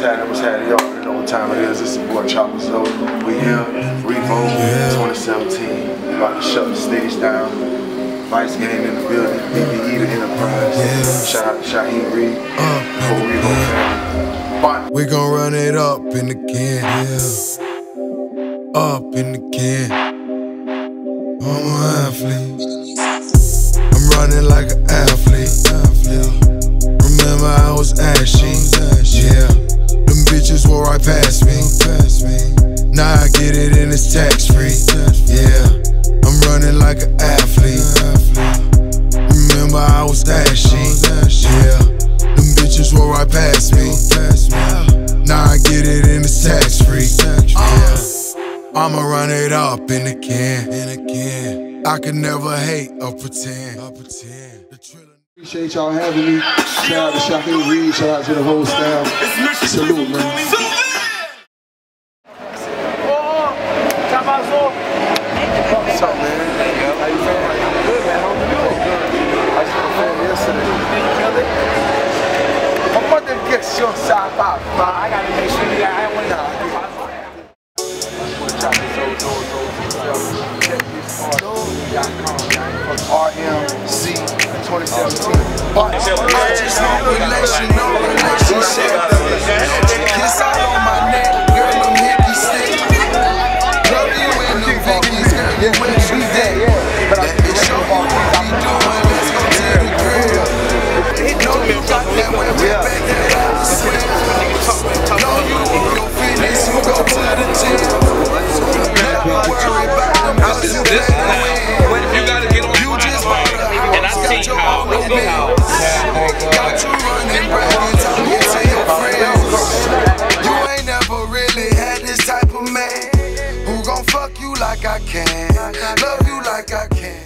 What's happening, y'all? You know what time it is. It's your boy Chopper Zoe. We here, Revolt 2017. About to shut the stage down. Vice Game in the building. BG the Enterprise. Yeah. Shout out to Shaheem Reid. Whole Revolt family. We gon' run it up in the can, yeah. Up in the can. On my athlete. I'm running like an athlete. Remember I was ashy, yeah. Them bitches wore right past me. Now I get it and it's tax free, yeah. I'm running like an athlete. Remember I was ashy, yeah. Them bitches wore right past me. Now I get it and it's tax free, yeah. I'ma run it up in the can. I could never hate or pretend. Appreciate y'all having me. Shout out to Shaki Reed, shout out to the whole staff. Salute, man. What's up, man? How you feeling? I'm good, man. How you doing? Good. I saw the family yesterday. I'm about to get your side pop, but I gotta make sure that I win now. RMC 2017. But I just want relation, no relationship. Kiss out on my neck, girl, them hickey stick. Love you in the Vickies, girl, you went through that. That bitch show all we doing, let's go to the crib. No, you got that when we back that out of sweat. No, you won't go finish, you go to the gym. Never worry about them, cause you better win. You gotta get on you just bought up. Got your own little bit. Got you running ragged, talking to your friends. You ain't never really had this type of man who gon' fuck you like I can, love you like I can.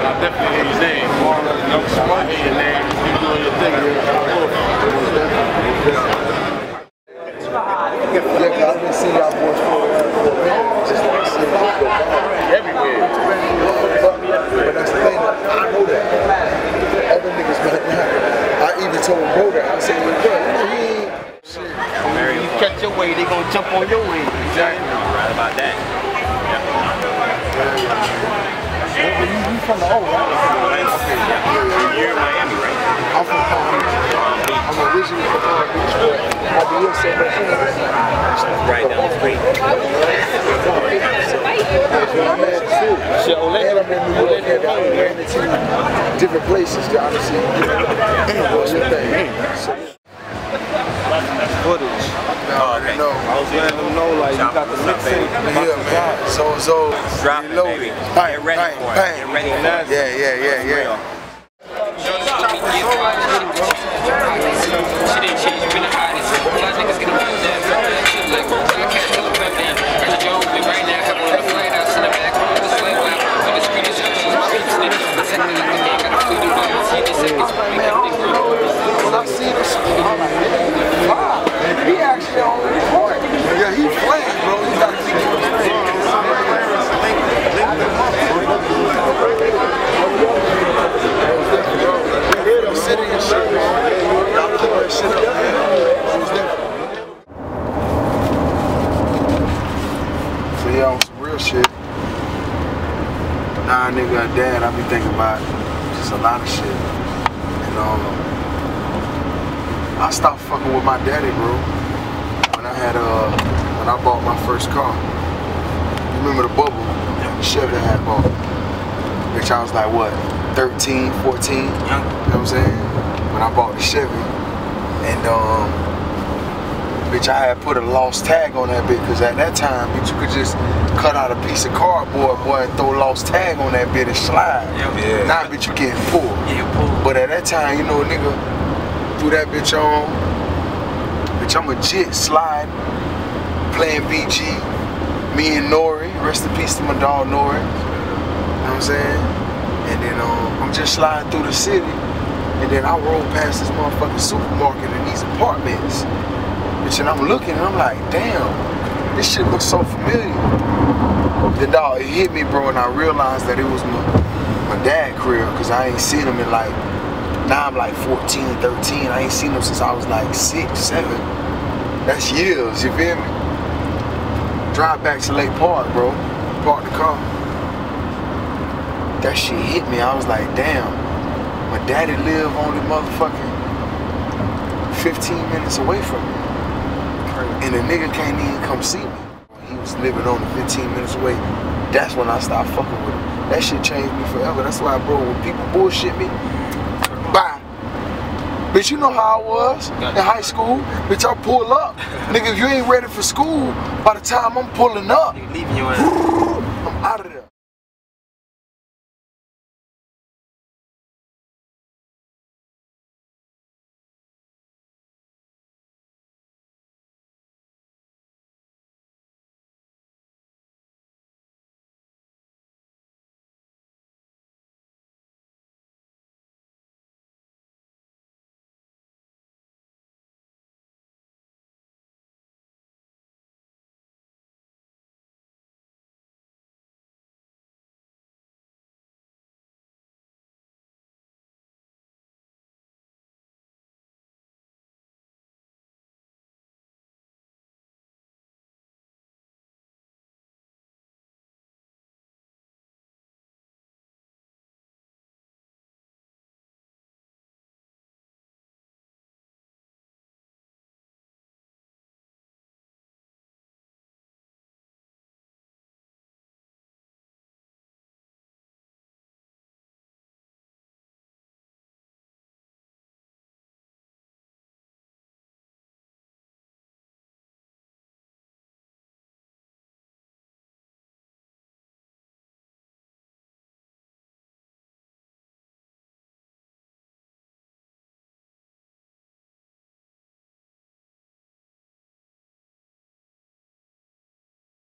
I definitely hear your name. I'm smart in your name. You doing your thing. Yeah, I've been seeing y'all boys everywhere. But that's the thing. I know that. Other niggas right now. I even told bro that. I said, well, you catch your way, they gonna jump on your way. Exactly. Right about that. You from the old, right? You're in Miami, right? I'm from Palm Beach. I'm originally from Palm Beach, but I do live somewhere else. Right down the street. And I'm in New York, and I ran into different places, obviously. That's footage. No, I know. I was letting them know, like, you got the mixtape. Yeah, man. So, drop it, baby. Get ready for it. Get ready for it. Yeah. She didn't change. You been hiding. A lot of niggas gonna run that. She like, I can't tell them nothing. Cause the joke be right now. Have on the flight out to the back. On the slave lap. On the screen, it's just a street snitch. I said, I got a clue to do. I see this. It's probably got a big group. When I see this, I'm like, wow. He actually on the court. Yeah, he playing, bro. You gotta keep him playing. I'm sitting in shit, man. Y'all keep that shit up, man. So yeah, on some real shit. Nah, nigga, dad, I be thinking about just a lot of shit. And I stopped fucking with my daddy, bro. When I bought my first car. You remember the bubble? The Chevy I had bought. Which I was like, what, 13, 14? You know what I'm saying? When I bought the Chevy. And, bitch, I had put a lost tag on that bitch, because at that time, bitch, you could just cut out a piece of cardboard, boy, and throw a lost tag on that bitch and slide. Yeah. Now, bitch, you getting pulled. Yeah, pulled. But at that time, you know, nigga, threw that bitch on. Bitch, I'm a jit slide, playing BG. Me and Nori, rest in peace to my dog Nori. You know what I'm saying? And then I'm just sliding through the city. And then I roll past this motherfucking supermarket and these apartments. Bitch, and I'm looking and I'm like, damn, this shit looks so familiar. Then dog, it hit me, bro, and I realized that it was my dad's crib, because I ain't seen him in like, now I'm like 14, 13. I ain't seen him since I was like 6, 7. That's years, you feel me? Drive back to Lake Park, bro. Park the car. That shit hit me. I was like, damn, my daddy lived only motherfucking 15 minutes away from me. And the nigga can't even come see me. He was living only 15 minutes away. That's when I started fucking with him. That shit changed me forever. That's why, bro, when people bullshit me, bye. Bitch, you know how I was in high school. Bitch, I pull up. Nigga, if you ain't ready for school, by the time I'm pulling up, I'm out of there.